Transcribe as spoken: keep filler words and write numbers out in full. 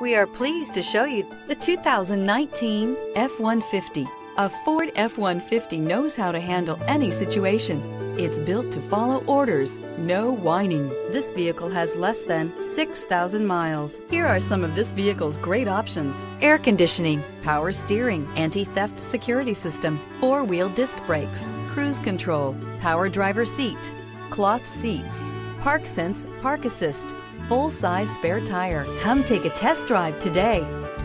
We are pleased to show you the two thousand nineteen F one fifty. A Ford F one fifty knows how to handle any situation. It's built to follow orders, no whining. This vehicle has less than six thousand miles. Here are some of this vehicle's great options: air conditioning, power steering, anti-theft security system, four-wheel disc brakes, cruise control, power driver seat, cloth seats, ParkSense Park Assist, full-size spare tire. Come take a test drive today.